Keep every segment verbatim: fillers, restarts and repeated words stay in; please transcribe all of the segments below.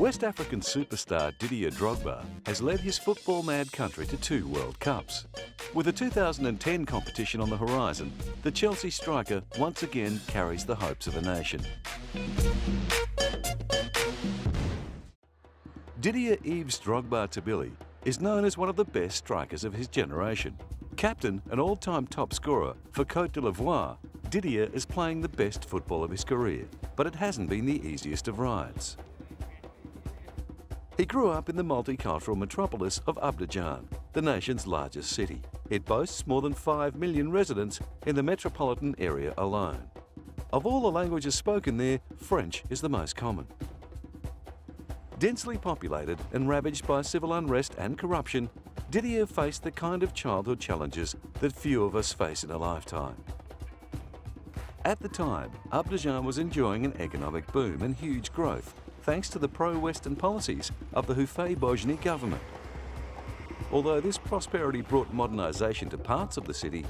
West African superstar Didier Drogba has led his football-mad country to two World Cups. With a two thousand ten competition on the horizon, the Chelsea striker once again carries the hopes of a nation. Didier Yves Drogba Tébily is known as one of the best strikers of his generation. Captain and all-time top scorer for Côte d'Ivoire, Didier is playing the best football of his career, but it hasn't been the easiest of rides. He grew up in the multicultural metropolis of Abidjan, the nation's largest city. It boasts more than five million residents in the metropolitan area alone. Of all the languages spoken there, French is the most common. Densely populated and ravaged by civil unrest and corruption, Didier faced the kind of childhood challenges that few of us face in a lifetime. At the time, Abidjan was enjoying an economic boom and huge growth, thanks to the pro-Western policies of the Houphouët-Boigny government. Although this prosperity brought modernisation to parts of the city,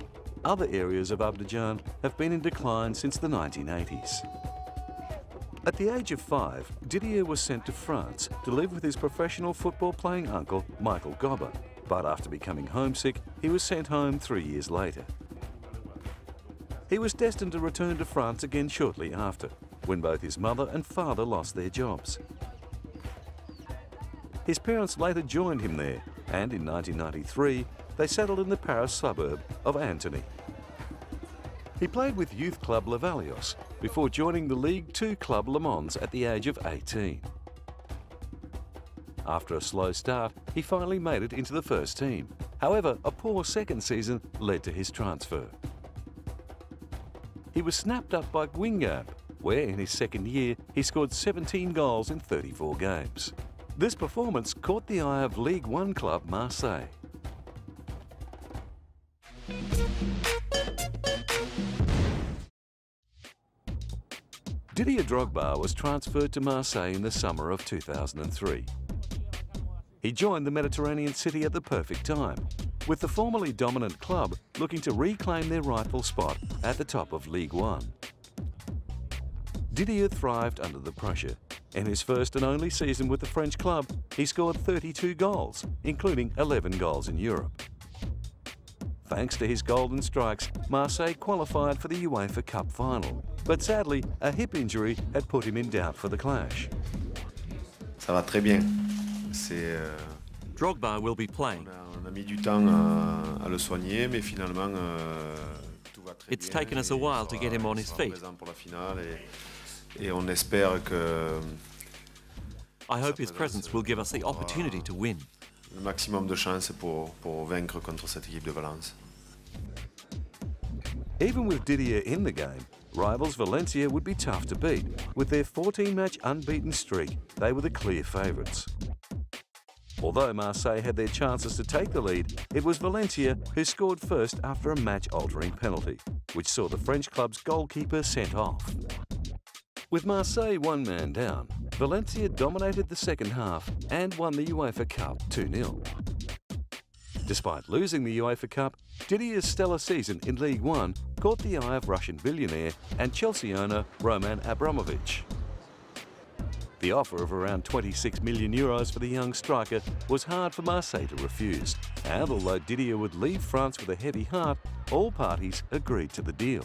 other areas of Abidjan have been in decline since the nineteen eighties. At the age of five, Didier was sent to France to live with his professional football-playing uncle, Michel Gobba, but after becoming homesick, he was sent home three years later. He was destined to return to France again shortly after, when both his mother and father lost their jobs. His parents later joined him there, and in nineteen ninety-three, they settled in the Paris suburb of Antony. He played with youth club Lavallois before joining the League Two club Le Mans at the age of eighteen. After a slow start, he finally made it into the first team. However, a poor second season led to his transfer. He was snapped up by Guingamp, where in his second year he scored seventeen goals in thirty-four games. This performance caught the eye of Ligue one club Marseille. Didier Drogba was transferred to Marseille in the summer of two thousand three. He joined the Mediterranean city at the perfect time, with the formerly dominant club looking to reclaim their rightful spot at the top of Ligue one. Didier thrived under the pressure. In his first and only season with the French club, he scored thirty-two goals, including eleven goals in Europe. Thanks to his golden strikes, Marseille qualified for the UEFA Cup final, but sadly, a hip injury had put him in doubt for the clash. Ça va très bien. C'est Drogba will be playing. On a mis du temps à le soigner, mais finalement it's taken us a while to get him on his feet. I hope his presence will give us the opportunity to win. Le maximum de chances pour pour vaincre contre cette équipe de Valence. Even with Didier in the game, rivals Valencia would be tough to beat. With their fourteen match unbeaten streak, they were the clear favourites. Although Marseille had their chances to take the lead, it was Valencia who scored first after a match-altering penalty, which saw the French club's goalkeeper sent off. With Marseille one man down, Valencia dominated the second half and won the UEFA Cup two nil. Despite losing the UEFA Cup, Didier's stellar season in Ligue one caught the eye of Russian billionaire and Chelsea owner Roman Abramovich. The offer of around twenty-six million euros for the young striker was hard for Marseille to refuse, and although Didier would leave France with a heavy heart, all parties agreed to the deal.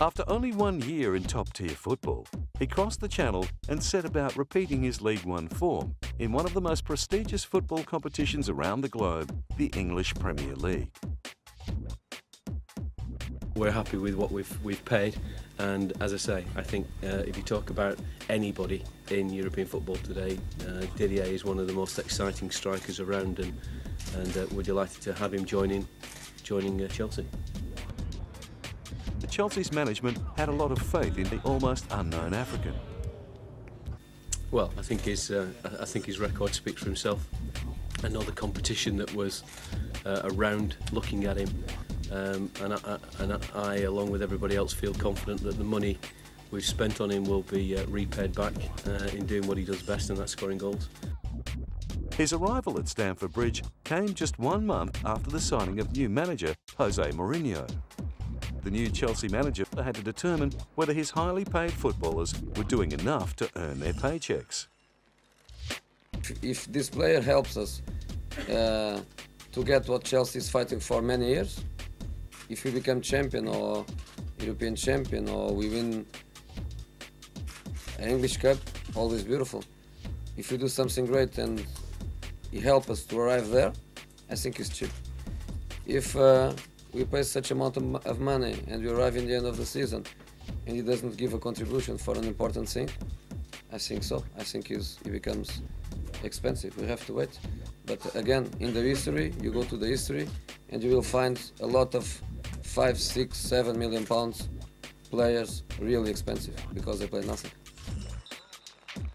After only one year in top-tier football, he crossed the channel and set about repeating his League One form in one of the most prestigious football competitions around the globe, the English Premier League. We're happy with what we've, we've paid, and as I say, I think uh, if you talk about anybody in European football today, uh, Didier is one of the most exciting strikers around, and, and uh, we're delighted to have him joining, joining uh, Chelsea. The Chelsea's management had a lot of faith in the almost unknown African. Well, I think his, uh, I think his record speaks for himself. I know the competition that was uh, around looking at him. Um, and, I, and I, along with everybody else, feel confident that the money we've spent on him will be uh, repaid back uh, in doing what he does best, and that's scoring goals. His arrival at Stamford Bridge came just one month after the signing of new manager Jose Mourinho. the new Chelsea manager had to determine whether his highly paid footballers were doing enough to earn their paychecks. If this player helps us uh, to get what Chelsea is fighting for many years, if we become champion or European champion or we win an English Cup, all is beautiful. If you do something great and you help us to arrive there, I think it's cheap. If uh, we pay such amount of money and we arrive in the end of the season and he doesn't give a contribution for an important thing, I think so. I think he's, he becomes expensive. We have to wait. But again, in the history, you go to the history and you will find a lot of five, six, seven million pounds players really expensive because they play nothing.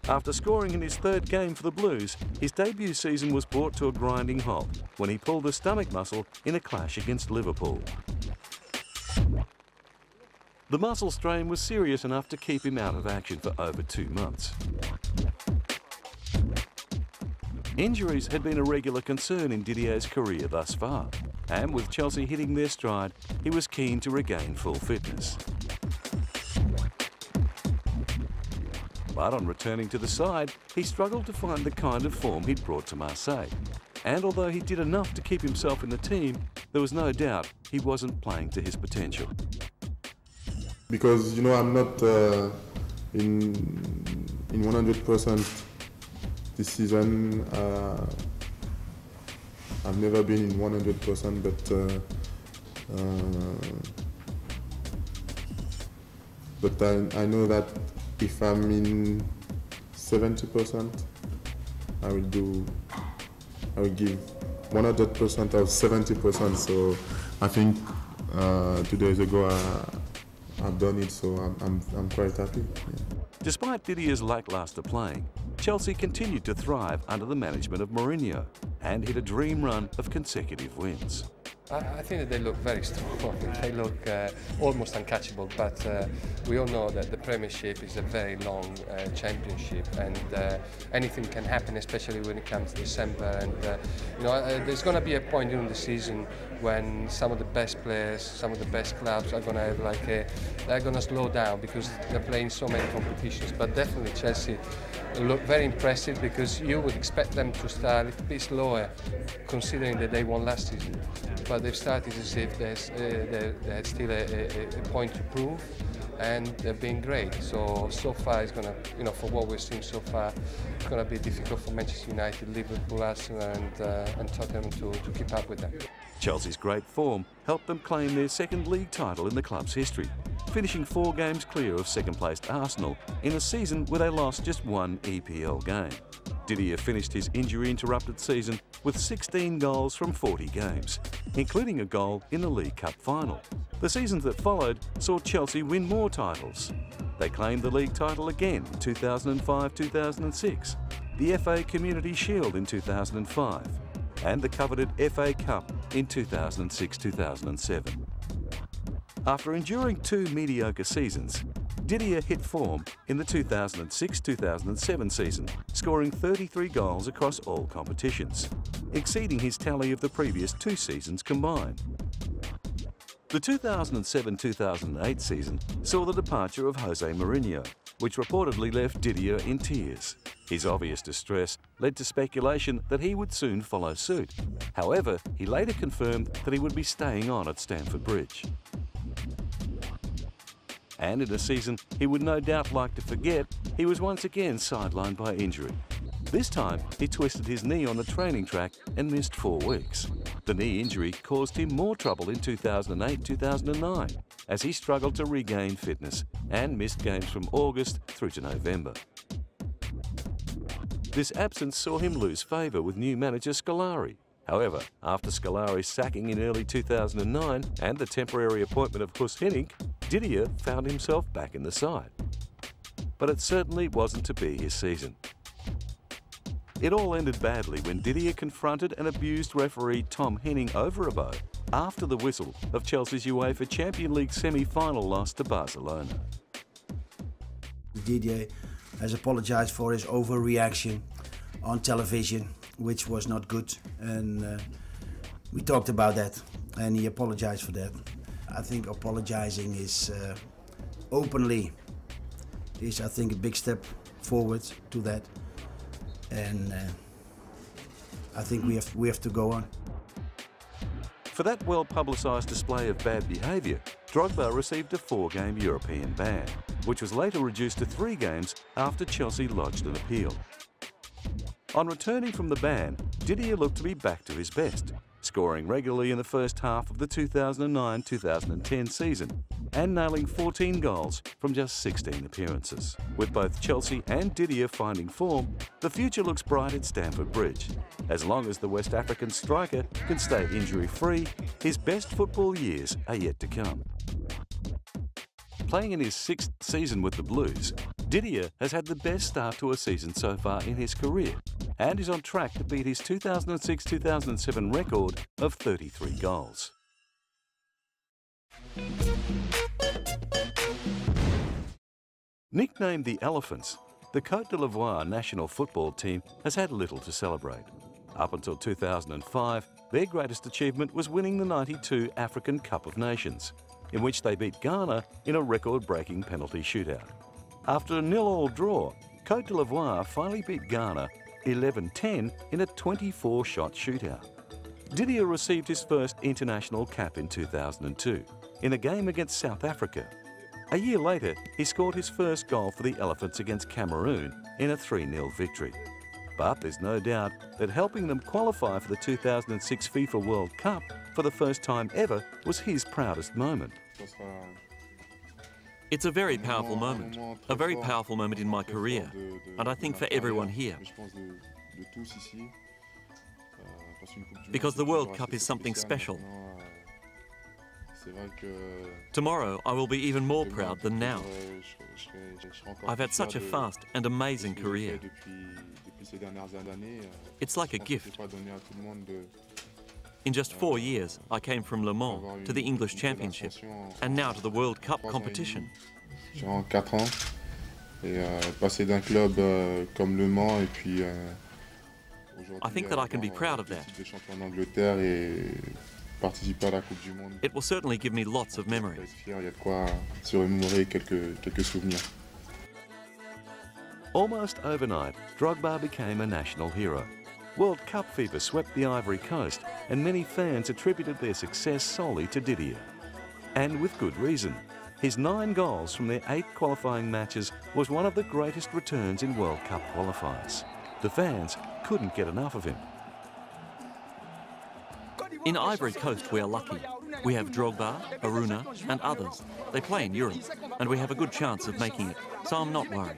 After scoring in his third game for the Blues, his debut season was brought to a grinding halt when he pulled a stomach muscle in a clash against Liverpool. The muscle strain was serious enough to keep him out of action for over two months. Injuries had been a regular concern in Didier's career thus far, and with Chelsea hitting their stride, he was keen to regain full fitness. But on returning to the side, he struggled to find the kind of form he'd brought to Marseille. And although he did enough to keep himself in the team, there was no doubt he wasn't playing to his potential. Because, you know, I'm not uh, in, in one hundred percent this season. Uh, I've never been in one hundred percent, but... Uh, uh, but I, I know that if I'm in seventy percent, I will do, I will give one hundred percent of seventy percent. So I think uh, two days ago I, I've done it, so I'm, I'm, I'm quite happy. Yeah. Despite Didier's lackluster playing, Chelsea continued to thrive under the management of Mourinho and hit a dream run of consecutive wins. I think that they look very strong. They look uh, almost uncatchable, but uh, we all know that the Premiership is a very long uh, championship, and uh, anything can happen, especially when it comes to December. And uh, you know, uh, there's going to be a point during the season when some of the best players, some of the best clubs are going to have like a, they're going to slow down because they're playing so many competitions. But definitely Chelsea look very impressive, because you would expect them to start a bit slower, considering that they won last season. But they've started as if there's, uh, they're, they're still a, a, a point to prove, and they've been great. So, so far it's going to, you know, for what we've seen so far, it's going to be difficult for Manchester United, Liverpool, Arsenal and, uh, and Tottenham to, to keep up with them. Chelsea's great form helped them claim their second league title in the club's history, finishing four games clear of second-placed Arsenal in a season where they lost just one E P L game. Didier finished his injury-interrupted season with sixteen goals from forty games, including a goal in the League Cup final. The seasons that followed saw Chelsea win more titles. They claimed the league title again in two thousand five two thousand six, the F A Community Shield in two thousand five, and the coveted F A Cup in two thousand six two thousand seven. After enduring two mediocre seasons, Didier hit form in the two thousand six two thousand seven season, scoring thirty-three goals across all competitions, exceeding his tally of the previous two seasons combined. The two thousand seven two thousand eight season saw the departure of Jose Mourinho, which reportedly left Didier in tears. His obvious distress led to speculation that he would soon follow suit. However, he later confirmed that he would be staying on at Stamford Bridge. And in a season he would no doubt like to forget, he was once again sidelined by injury. This time, he twisted his knee on the training track and missed four weeks. The knee injury caused him more trouble in two thousand eight two thousand nine, as he struggled to regain fitness and missed games from August through to November. This absence saw him lose favour with new manager Scolari. However, after Scolari's sacking in early two thousand nine and the temporary appointment of Guus Hiddink, Didier found himself back in the side. But it certainly wasn't to be his season. It all ended badly when Didier confronted and abused referee Tom Henning Overebo after the whistle of Chelsea's UEFA Champions League semi-final loss to Barcelona. Didier has apologised for his overreaction on television, which was not good, and uh, we talked about that, and he apologised for that. I think apologizing is uh, openly is, I think, a big step forward to that. And uh, I think we have, we have to go on. For that well-publicised display of bad behaviour, Drogba received a four-game European ban, which was later reduced to three games after Chelsea lodged an appeal. On returning from the ban, Didier looked to be back to his best, scoring regularly in the first half of the two thousand nine two thousand ten season and nailing fourteen goals from just sixteen appearances. With both Chelsea and Didier finding form, the future looks bright at Stamford Bridge. As long as the West African striker can stay injury-free, his best football years are yet to come. Playing in his sixth season with the Blues, Didier has had the best start to a season so far in his career and is on track to beat his two thousand six two thousand seven record of thirty-three goals. Nicknamed the Elephants, the Côte d'Ivoire national football team has had little to celebrate. Up until two thousand five, their greatest achievement was winning the ninety-two African Cup of Nations, in which they beat Ghana in a record-breaking penalty shootout. After a nil-all draw, Côte d'Ivoire finally beat Ghana eleven ten in a twenty-four shot shootout. Didier received his first international cap in two thousand two, in a game against South Africa. A year later, he scored his first goal for the Elephants against Cameroon in a three nil victory. But there's no doubt that helping them qualify for the two thousand six FIFA World Cup for the first time ever was his proudest moment. It's a very powerful moment, a very powerful moment in my career, and I think for everyone here. Because the World Cup is something special. Tomorrow I will be even more proud than now. I've had such a fast and amazing career. It's like a gift. In just four years, I came from Le Mans to the English Championship and now to the World Cup competition. I think that I can be proud of that. It will certainly give me lots of memories. Almost overnight, Drogba became a national hero. World Cup fever swept the Ivory Coast, and many fans attributed their success solely to Didier. And with good reason. His nine goals from their eight qualifying matches was one of the greatest returns in World Cup qualifiers. The fans couldn't get enough of him. In Ivory Coast, we are lucky. We have Drogba, Aruna and others. They play in Europe, and we have a good chance of making it, so I'm not worried.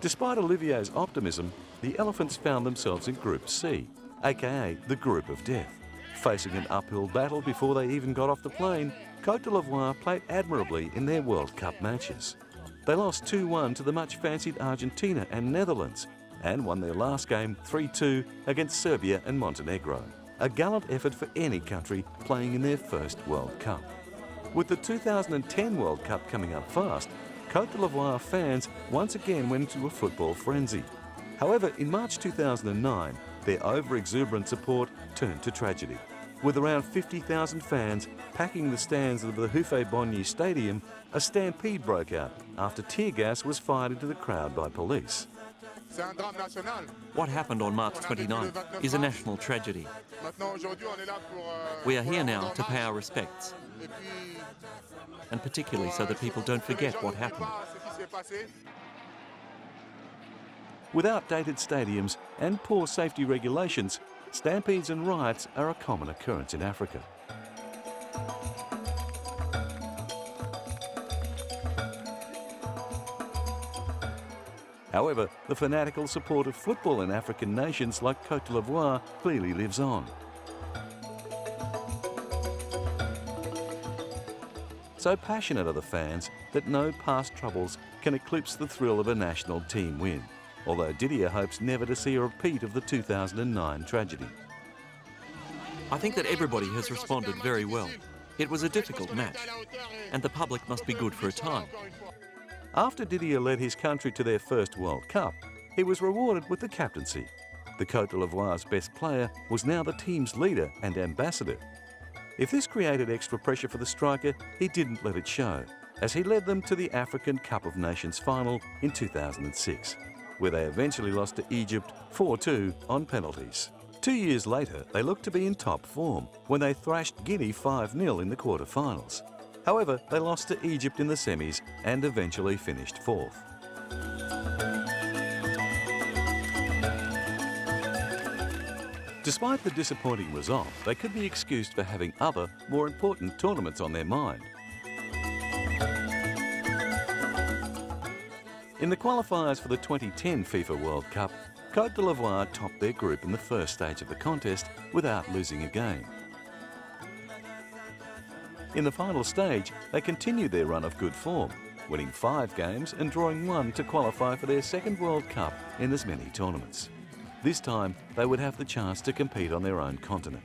Despite Olivier's optimism, the Elephants found themselves in Group C, aka the Group of Death. Facing an uphill battle before they even got off the plane, Côte d'Ivoire played admirably in their World Cup matches. They lost two one to the much-fancied Argentina and Netherlands, and won their last game three two against Serbia and Montenegro. A gallant effort for any country playing in their first World Cup. With the two thousand ten World Cup coming up fast, Côte d'Ivoire fans once again went into a football frenzy. However, in March two thousand nine, their over-exuberant support turned to tragedy, with around fifty thousand fans packing the stands of the Houphouët-Boigny Stadium. A stampede broke out after tear gas was fired into the crowd by police. What happened on March twenty-ninth is a national tragedy. We are here now to pay our respects, and particularly so that people don't forget what happened. With outdated stadiums and poor safety regulations, stampedes and riots are a common occurrence in Africa. However, the fanatical support of football in African nations like Côte d'Ivoire clearly lives on. So passionate are the fans that no past troubles can eclipse the thrill of a national team win, although Didier hopes never to see a repeat of the two thousand nine tragedy. I think that everybody has responded very well. It was a difficult match, and the public must be good for a time. After Didier led his country to their first World Cup, he was rewarded with the captaincy. The Côte d'Ivoire's best player was now the team's leader and ambassador. If this created extra pressure for the striker, he didn't let it show, as he led them to the African Cup of Nations final in two thousand six, where they eventually lost to Egypt four two on penalties. Two years later, they looked to be in top form when they thrashed Guinea five nil in the quarterfinals. However, they lost to Egypt in the semis and eventually finished fourth. Despite the disappointing result, they could be excused for having other, more important tournaments on their mind. In the qualifiers for the twenty ten FIFA World Cup, Côte d'Ivoire topped their group in the first stage of the contest without losing a game. In the final stage, they continued their run of good form, winning five games and drawing one to qualify for their second World Cup in as many tournaments. This time, they would have the chance to compete on their own continent.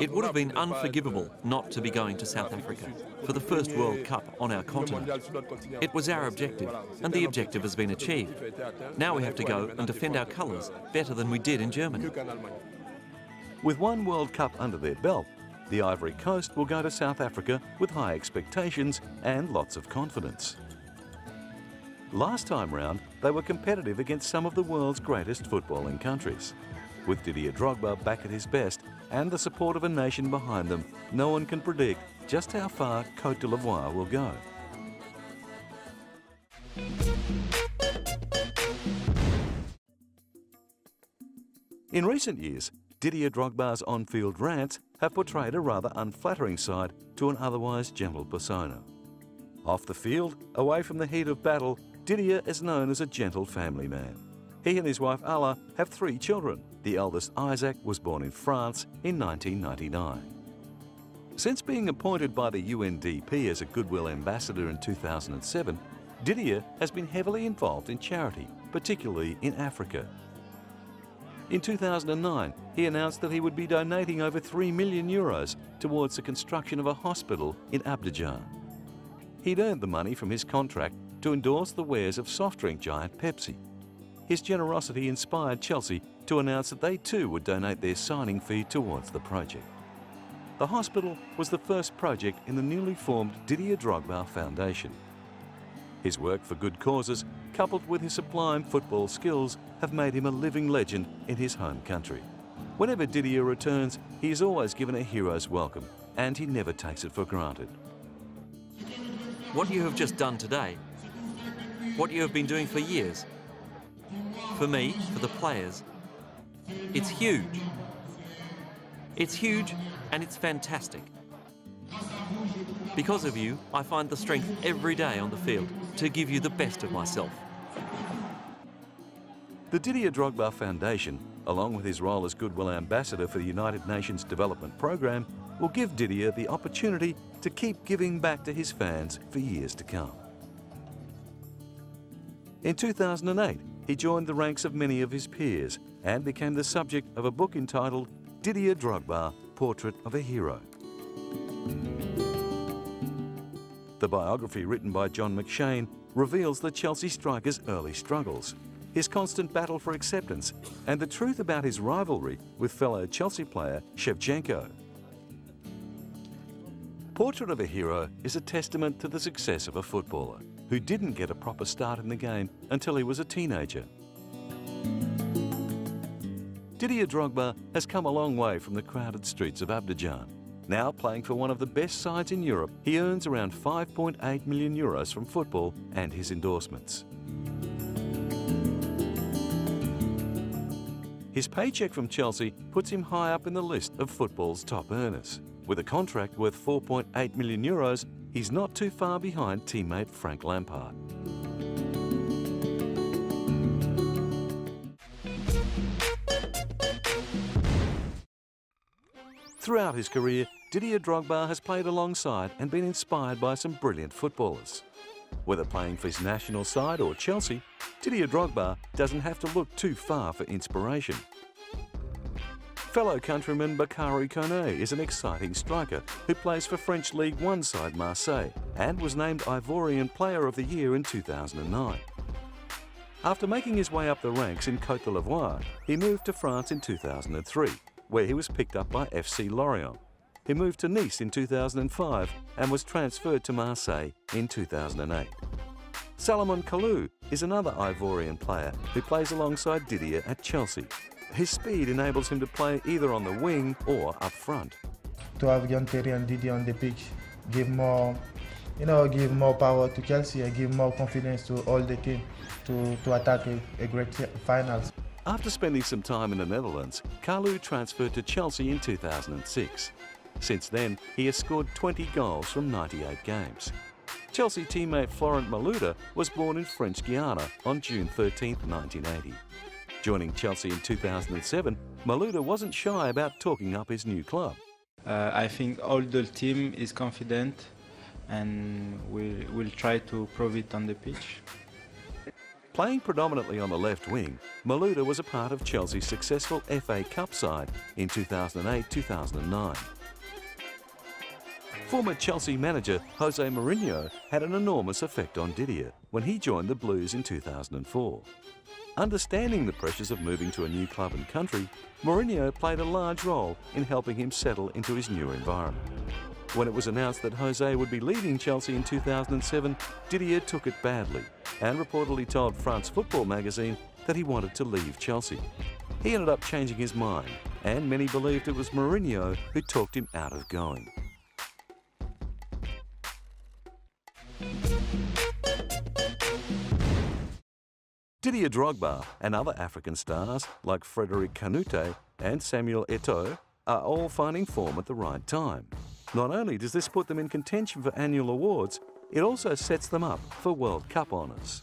It would have been unforgivable not to be going to South Africa for the first World Cup on our continent. It was our objective, and the objective has been achieved. Now we have to go and defend our colours better than we did in Germany. With one World Cup under their belt, the Ivory Coast will go to South Africa with high expectations and lots of confidence. Last time round, they were competitive against some of the world's greatest footballing countries. With Didier Drogba back at his best and the support of a nation behind them, no one can predict just how far Côte d'Ivoire will go. In recent years, Didier Drogba's on-field rants have portrayed a rather unflattering side to an otherwise gentle persona. Off the field, away from the heat of battle, Didier is known as a gentle family man. He and his wife Ala have three children. The eldest, Isaac, was born in France in nineteen ninety-nine. Since being appointed by the U N D P as a goodwill ambassador in two thousand seven, Didier has been heavily involved in charity, particularly in Africa. In two thousand nine, he announced that he would be donating over three million euros towards the construction of a hospital in Abidjan. He'd earned the money from his contract to endorse the wares of soft drink giant Pepsi. His generosity inspired Chelsea to announce that they too would donate their signing fee towards the project. The hospital was the first project in the newly formed Didier Drogba Foundation. His work for good causes, coupled with his sublime football skills, have made him a living legend in his home country. Whenever Didier returns, he is always given a hero's welcome, and he never takes it for granted. What you have just done today, what you have been doing for years, for me, for the players, it's huge. It's huge and it's fantastic. Because of you, I find the strength every day on the field to give you the best of myself. The Didier Drogba Foundation, along with his role as Goodwill Ambassador for the United Nations Development Programme, will give Didier the opportunity to keep giving back to his fans for years to come. In two thousand eight, he joined the ranks of many of his peers and became the subject of a book entitled Didier Drogba, Portrait of a Hero. The biography written by John McShane reveals the Chelsea striker's early struggles, his constant battle for acceptance, and the truth about his rivalry with fellow Chelsea player Shevchenko. Portrait of a Hero is a testament to the success of a footballer who didn't get a proper start in the game until he was a teenager. Didier Drogba has come a long way from the crowded streets of Abidjan. Now playing for one of the best sides in Europe, he earns around five point eight million euros from football and his endorsements. His paycheck from Chelsea puts him high up in the list of football's top earners. With a contract worth four point eight million euros, he's not too far behind teammate Frank Lampard. Throughout his career, Didier Drogba has played alongside and been inspired by some brilliant footballers. Whether playing for his national side or Chelsea, Didier Drogba doesn't have to look too far for inspiration. Fellow countryman Bakary Koné is an exciting striker who plays for French League one side Marseille and was named Ivorian Player of the Year in two thousand nine. After making his way up the ranks in Côte d'Ivoire, he moved to France in two thousand three, where he was picked up by F C Lorient. He moved to Nice in two thousand five and was transferred to Marseille in two thousand eight. Salomon Kalou is another Ivorian player who plays alongside Didier at Chelsea. His speed enables him to play either on the wing or up front. To have John Terry and Didier on the pitch, give more, you know, give more power to Chelsea and give more confidence to all the team to, to attack a, a great finals. After spending some time in the Netherlands, Kalou transferred to Chelsea in two thousand six. Since then, he has scored twenty goals from ninety-eight games. Chelsea teammate Florent Malouda was born in French Guiana on June thirteenth, nineteen eighty. Joining Chelsea in two thousand seven, Malouda wasn't shy about talking up his new club. Uh, I think all the team is confident and we'll, we'll try to prove it on the pitch. Playing predominantly on the left wing, Malouda was a part of Chelsea's successful F A Cup side in two thousand eight to two thousand nine. Former Chelsea manager Jose Mourinho had an enormous effect on Didier when he joined the Blues in two thousand four. Understanding the pressures of moving to a new club and country, Mourinho played a large role in helping him settle into his new environment. When it was announced that Jose would be leaving Chelsea in two thousand seven, Didier took it badly and reportedly told France Football magazine that he wanted to leave Chelsea. He ended up changing his mind, and many believed it was Mourinho who talked him out of going. Didier Drogba and other African stars like Frederic Kanute and Samuel Eto'o are all finding form at the right time. Not only does this put them in contention for annual awards, it also sets them up for World Cup honours.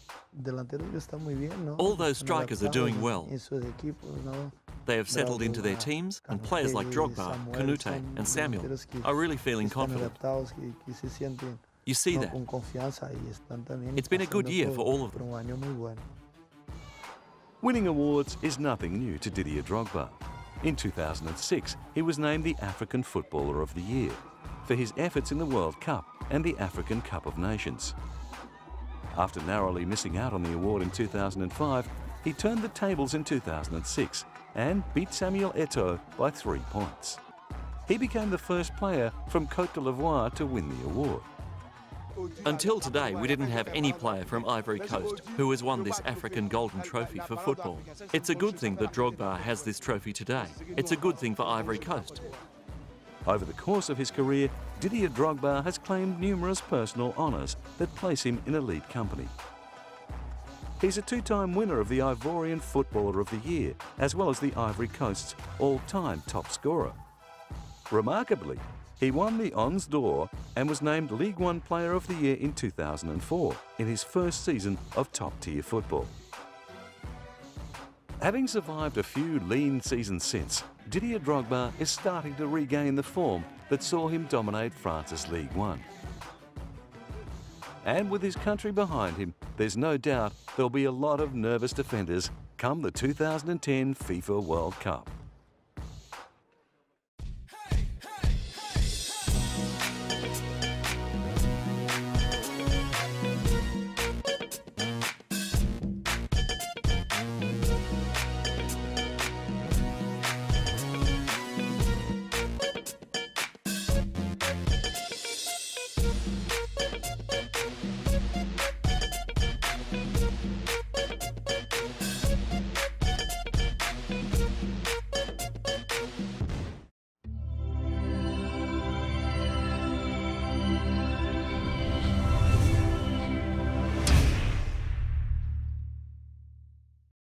All those strikers are doing well. They have settled into their teams, and players like Drogba, Kanute and Samuel are really feeling confident. You see that. It's been a good year for all of them. Winning awards is nothing new to Didier Drogba. In two thousand six, he was named the African Footballer of the Year for his efforts in the World Cup and the African Cup of Nations. After narrowly missing out on the award in two thousand five, he turned the tables in two thousand six and beat Samuel Eto'o by three points. He became the first player from Côte d'Ivoire to win the award. Until today, we didn't have any player from Ivory Coast who has won this African Golden Trophy for football. It's a good thing that Drogba has this trophy today. It's a good thing for Ivory Coast. Over the course of his career, Didier Drogba has claimed numerous personal honours that place him in elite company. He's a two-time winner of the Ivorian Footballer of the Year, as well as the Ivory Coast's all-time top scorer. Remarkably, he won the Ons d'Or and was named Ligue one Player of the Year in two thousand four, in his first season of top-tier football. Having survived a few lean seasons since, Didier Drogba is starting to regain the form that saw him dominate France's Ligue one. And with his country behind him, there's no doubt there'll be a lot of nervous defenders come the two thousand ten FIFA World Cup.